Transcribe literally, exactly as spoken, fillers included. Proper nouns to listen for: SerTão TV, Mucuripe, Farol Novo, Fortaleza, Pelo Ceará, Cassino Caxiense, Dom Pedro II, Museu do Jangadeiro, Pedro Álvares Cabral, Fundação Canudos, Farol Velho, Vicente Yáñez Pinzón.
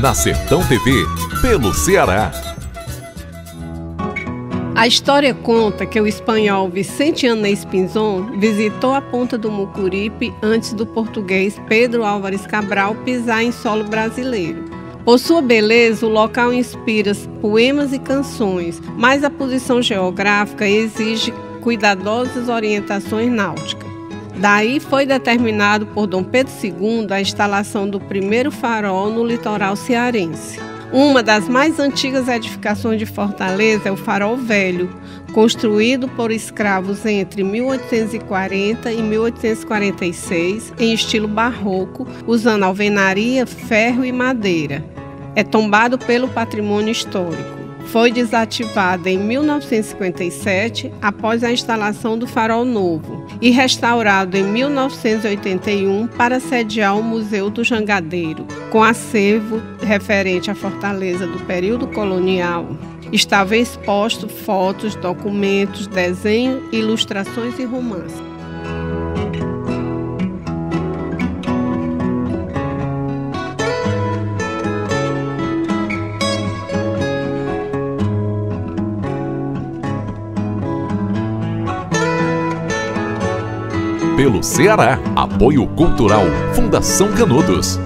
Na SerTão T V, pelo Ceará. A história conta que o espanhol Vicente Yáñez Pinzón visitou a ponta do Mucuripe antes do português Pedro Álvares Cabral pisar em solo brasileiro. Por sua beleza, o local inspira poemas e canções, mas a posição geográfica exige cuidadosas orientações náuticas. Daí foi determinado por Dom Pedro segundo a instalação do primeiro farol no litoral cearense. Uma das mais antigas edificações de Fortaleza é o Farol Velho, construído por escravos entre mil oitocentos e quarenta e mil oitocentos e quarenta e seis, em estilo barroco, usando alvenaria, ferro e madeira. É tombado pelo patrimônio histórico. Foi desativada em mil novecentos e cinquenta e sete, após a instalação do Farol Novo, e restaurado em mil novecentos e oitenta e um para sediar o Museu do Jangadeiro, com acervo referente à Fortaleza do período colonial. Estava exposto fotos, documentos, desenhos, ilustrações e romances. Pelo Ceará, apoio cultural, Fundação Canudos.